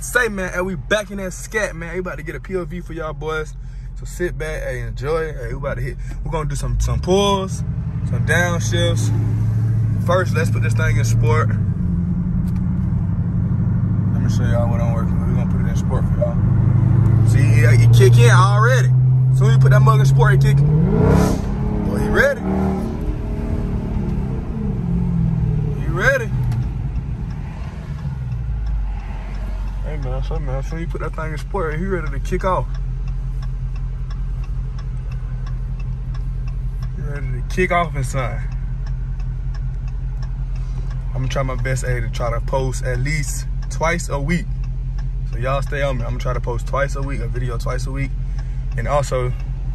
Say man, and we back in that scat, man. We about to get a POV for y'all boys. So sit back, hey, enjoy it. Hey, we about to hit. We're gonna do some pulls, some downshifts. First, let's put this thing in sport. Let me show y'all what I'm working with. We're gonna put it in sport for y'all. See, yeah, you kick in already. So when you put that mug in sport, you kick it. Boy, you ready? You ready? Hey man, so man, so you put that thing in sport, you ready to kick off. You ready to kick off inside. I'm gonna try my best to try to post at least twice a week. So y'all stay on me. I'm gonna try to post twice a week, a video twice a week. And also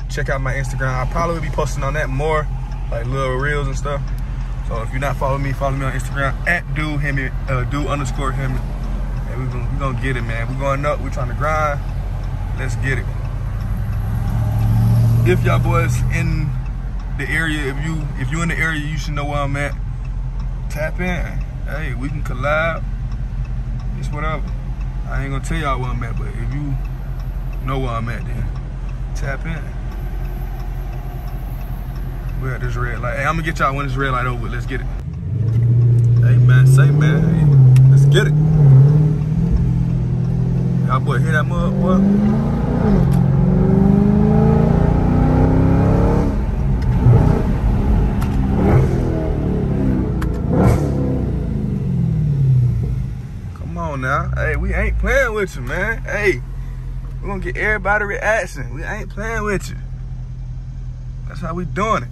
check out my Instagram. I probably will be posting on that more, like little reels and stuff. So if you're not following me, follow me on Instagram at do_him. And we're gonna get it, man. We're going up, we're trying to grind. Let's get it. If y'all boys in the area, if you in the area, you should know where I'm at. Tap in. Hey, we can collab. It's whatever. I ain't gonna tell y'all where I'm at, but if you know where I'm at, then tap in. We're at this red light. Hey, I'm gonna get y'all when this red light over. Let's get it. Hey man, say man. Hey, let's get it. Y'all boy, hear that mug, boy? Now, hey, we ain't playing with you, man. Hey, we're gonna get everybody reaction. We ain't playing with you. That's how we doing it.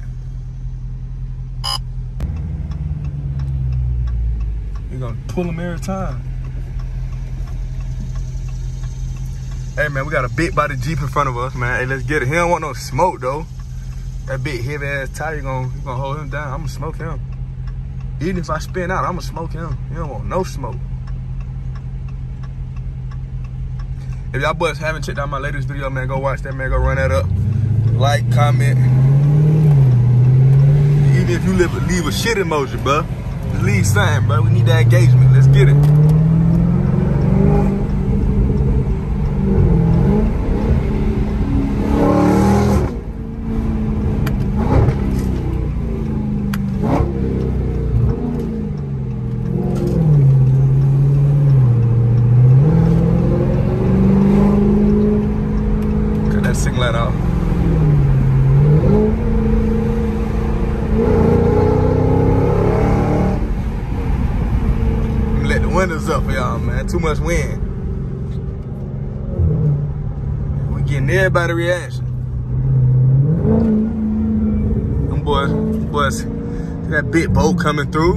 We're gonna pull them every time. Hey man, we got a big body Jeep in front of us, man. Hey, let's get it. He don't want no smoke though. That big heavy ass tire, you gonna hold him down. I'm gonna smoke him. Even if I spin out, I'm gonna smoke him. He don't want no smoke. If y'all boys haven't checked out my latest video, man, go watch that, man. Go run that up. Like, comment. Even if you leave a shit emoji, bruh. Leave something, bruh. We need that engagement. Let's get it. Up for y'all, man. Too much wind. We getting everybody reaction. Them boys, that big boat coming through.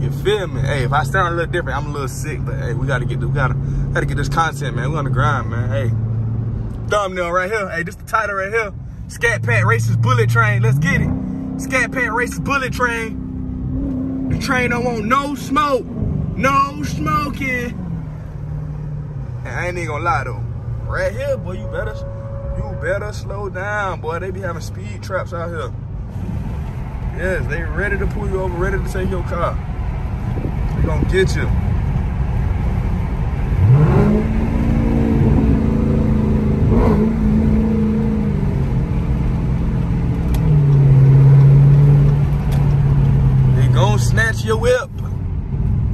You feel me? Hey, if I sound a little different, I'm a little sick, but hey, we gotta get this content, man. We're on the grind, man. Hey, thumbnail right here. Hey, this the title right here. Scat Pack races Bullet Train. Let's get it. Scat Pack races Bullet Train. The train don't want no smoke. No smoking. And I ain't even gonna lie though. Right here, boy, you better slow down, boy. They be having speed traps out here. Yes, they ready to pull you over, ready to take your car. They gonna get you. Snatch your whip.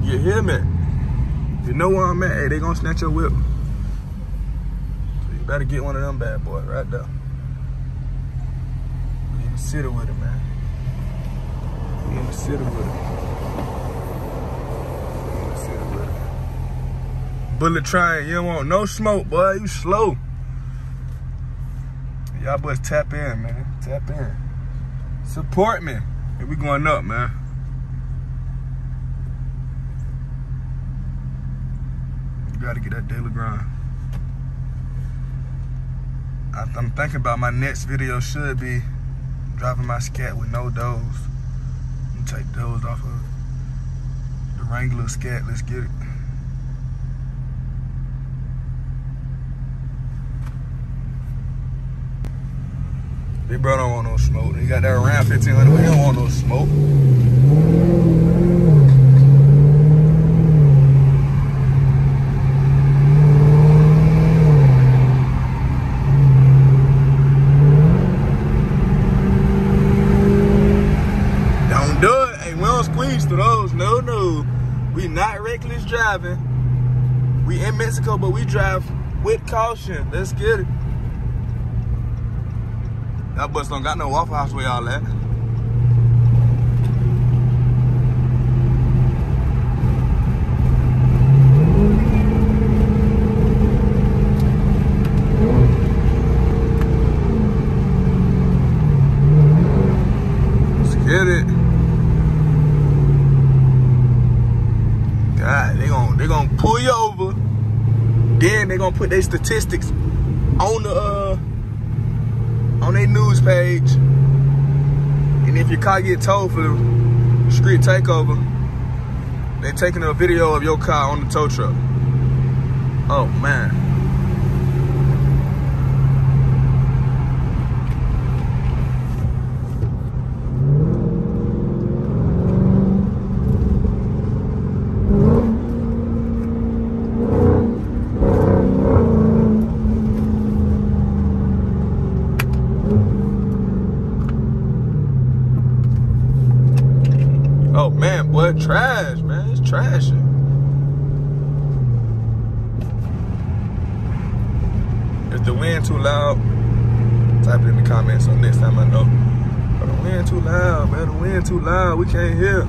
You hear me? You know where I'm at. Hey, they gonna snatch your whip. So you better get one of them bad boys right there. You can sit with it, man. You can sit with it. You can sit with it. Bullet train. You don't want no smoke, boy. You slow. Y'all boys tap in, man. Tap in. Support me. Hey, we going up, man. Gotta get that daily grind. I'm thinking about my next video should be driving my scat with no doze. I'm gonna take those off of the Wrangler scat. Let's get it. Big bro don't want no smoke. He got that around 1500, but he don't want no smoke. not reckless driving. We in Mexico, but we drive with caution. Let's get it. That bus don't got no Waffle House where y'all at. Get it. God, they gonna pull you over. Then they gonna put their statistics on the on their news page. And if your car get towed for the street takeover, they taking a video of your car on the tow truck. Oh man. Oh man, boy, trash, man. It's trash. If the wind too loud, type it in the comments so next time I know. But the wind too loud, man. The wind too loud. We can't hear.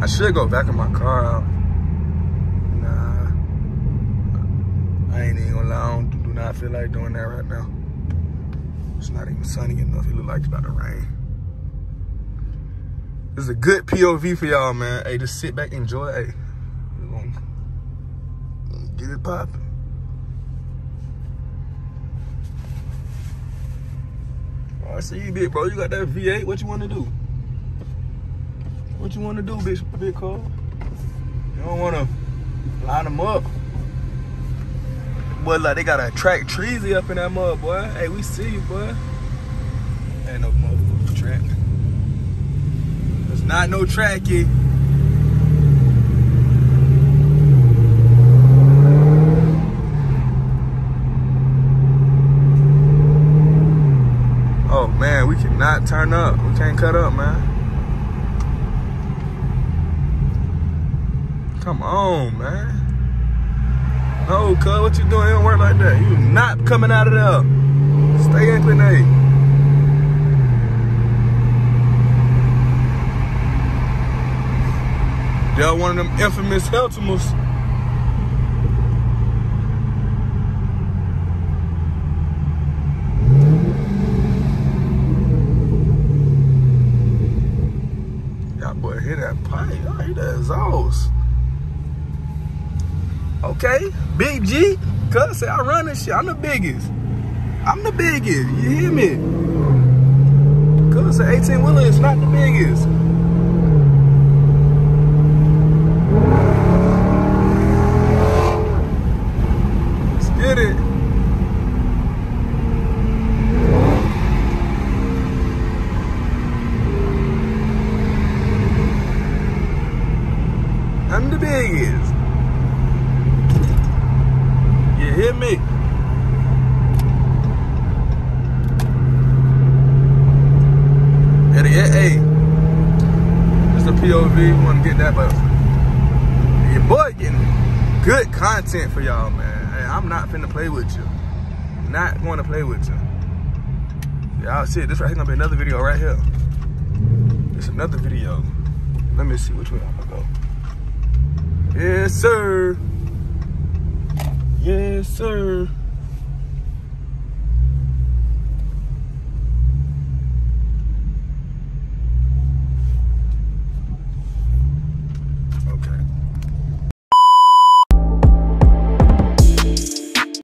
I should go back in my car out. Nah, I ain't even gonna lie, I do not feel like doing that right now. It's not even sunny enough, it look like it's about to rain. This is a good POV for y'all, man. Hey, just sit back, enjoy. Hey, we're gonna get it poppin'. Oh, I see you, big bro, you got that V8, what you wanna do? What you wanna do, bitch? Big car. You don't wanna line them up. Boy, like they gotta track treasy up in that mud, boy. Hey, we see you, boy. Ain't no motherfucking track. There's not no tracky. Oh man, we cannot turn up. We can't cut up, man. Come on, man. No, cuz, what you doing? It don't work like that. You not coming out of there. Stay inclinate. Y'all one of them infamous Heltimers. Y'all boy hear that pipe. Y'all hear that exhaust. Okay, Big G, cuz say I run this shit. I'm the biggest. I'm the biggest, you hear me? Cuz say 18-wheeler is not the biggest. Let's get it. I'm the biggest. Hear me? Hey, it's a POV. You want to get that, but your boy getting good content for y'all, man. Hey, I'm not finna play with you. Not going to play with you. Y'all see, this right here gonna be another video right here. It's another video. Let me see which way I'm gonna go. Yes, sir. Yes, sir.